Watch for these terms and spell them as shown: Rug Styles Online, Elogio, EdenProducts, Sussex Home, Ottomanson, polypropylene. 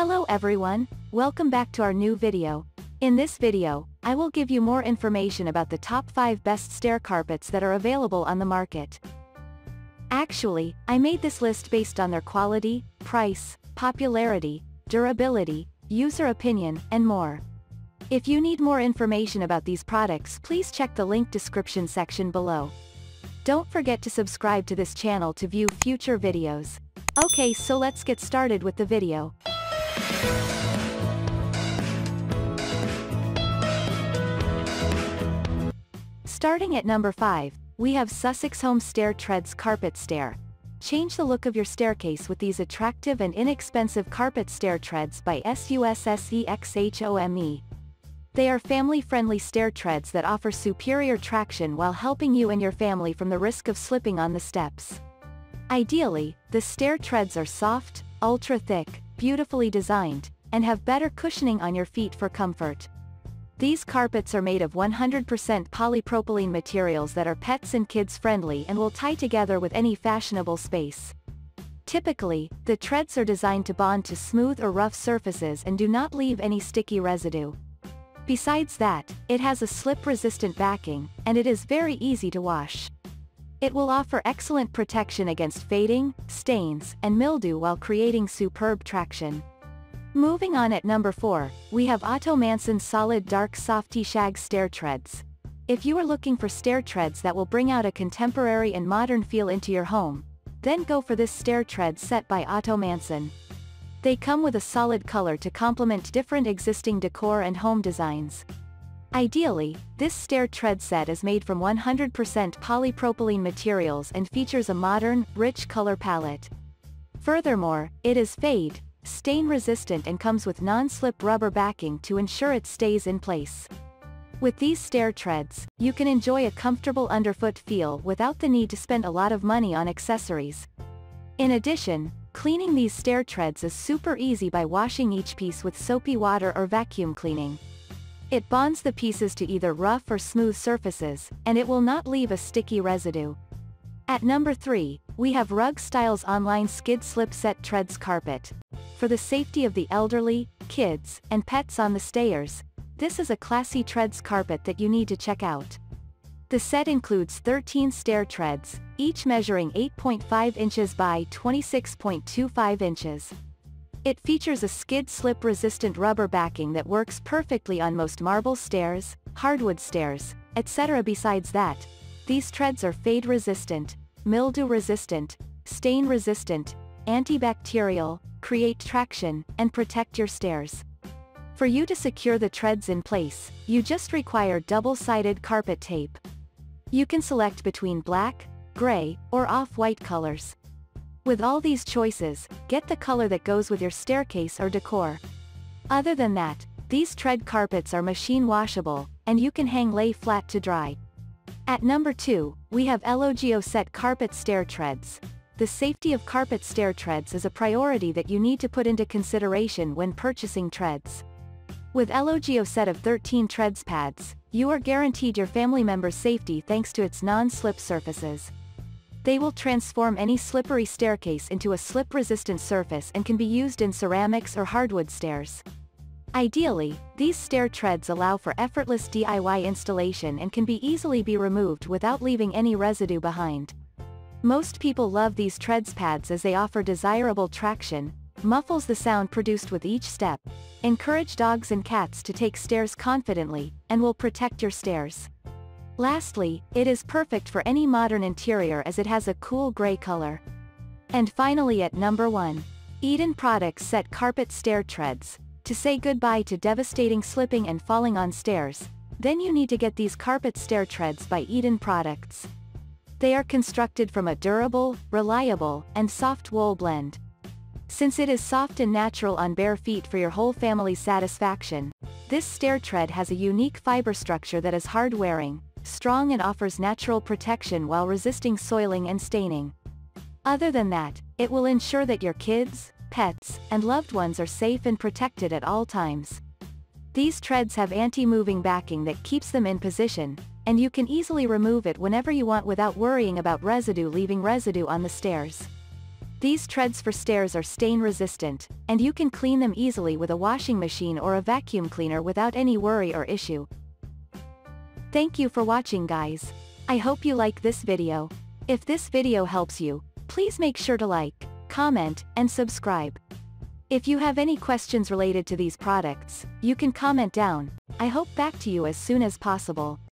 Hello everyone, welcome back to our new video. In this video, I will give you more information about the top 5 best stair carpets that are available on the market. Actually, I made this list based on their quality, price, popularity, durability, user opinion, and more. If you need more information about these products, please check the link description section below. Don't forget to subscribe to this channel to view future videos. Okay, so let's get started with the video. Starting at number 5, we have Sussex Home Stair Treads Carpet Stair. Change the look of your staircase with these attractive and inexpensive carpet stair treads by Sussexx Home. They are family-friendly stair treads that offer superior traction while helping you and your family from the risk of slipping on the steps. Ideally, the stair treads are soft, ultra-thick, beautifully designed, and have better cushioning on your feet for comfort. These carpets are made of 100% polypropylene materials that are pets and kids friendly and will tie together with any fashionable space. Typically, the treads are designed to bond to smooth or rough surfaces and do not leave any sticky residue. Besides that, it has a slip-resistant backing, and it is very easy to wash. It will offer excellent protection against fading, stains, and mildew while creating superb traction. Moving on at number 4, we have Ottomanson Solid Dark Softy Shag Stair Treads. If you are looking for stair treads that will bring out a contemporary and modern feel into your home, then go for this stair tread set by Ottomanson. They come with a solid color to complement different existing decor and home designs. Ideally, this stair tread set is made from 100% polypropylene materials and features a modern, rich color palette. Furthermore, it is fade, stain resistant and comes with non-slip rubber backing to ensure it stays in place. With these stair treads, you can enjoy a comfortable underfoot feel without the need to spend a lot of money on accessories. In addition, cleaning these stair treads is super easy by washing each piece with soapy water or vacuum cleaning. It bonds the pieces to either rough or smooth surfaces, and it will not leave a sticky residue. At number 3, we have Rug Styles Online Skid Slip Set Treads Carpet. For the safety of the elderly, kids, and pets on the stairs, this is a classy treads carpet that you need to check out. The set includes 13 stair treads, each measuring 8.5 inches by 26.25 inches. It features a skid-slip-resistant rubber backing that works perfectly on most marble stairs, hardwood stairs, etc. Besides that, these treads are fade-resistant, mildew-resistant, stain-resistant, antibacterial, create traction, and protect your stairs. For you to secure the treads in place, you just require double-sided carpet tape. You can select between black, gray, or off-white colors. With all these choices, get the color that goes with your staircase or decor. Other than that, these tread carpets are machine washable, and you can lay flat to dry. At number 2, we have Elogio Set Carpet Stair Treads. The safety of carpet stair treads is a priority that you need to put into consideration when purchasing treads. With Elogio set of 13 treads pads, you are guaranteed your family member's safety thanks to its non-slip surfaces. They will transform any slippery staircase into a slip-resistant surface and can be used in ceramics or hardwood stairs. Ideally, these stair treads allow for effortless DIY installation and can easily be removed without leaving any residue behind. Most people love these treads pads as they offer desirable traction, muffles the sound produced with each step, encourage dogs and cats to take stairs confidently, and will protect your stairs. Lastly, it is perfect for any modern interior as it has a cool gray color. And finally at number 1, Eden Products Set Carpet Stair Treads. To say goodbye to devastating slipping and falling on stairs, then you need to get these carpet stair treads by Eden Products. They are constructed from a durable, reliable, and soft wool blend. Since it is soft and natural on bare feet for your whole family's satisfaction, this stair tread has a unique fiber structure that is hard-wearing, strong and offers natural protection while resisting soiling and staining. Other than that, it will ensure that your kids, pets, and loved ones are safe and protected at all times. These treads have anti-moving backing that keeps them in position, and you can easily remove it whenever you want without worrying about residue leaving residue on the stairs. These treads for stairs are stain resistant, and you can clean them easily with a washing machine or a vacuum cleaner without any worry or issue. Thank you for watching, guys. I hope you like this video. If this video helps you, please make sure to like, comment, and subscribe. If you have any questions related to these products, you can comment down. I hope back to you as soon as possible.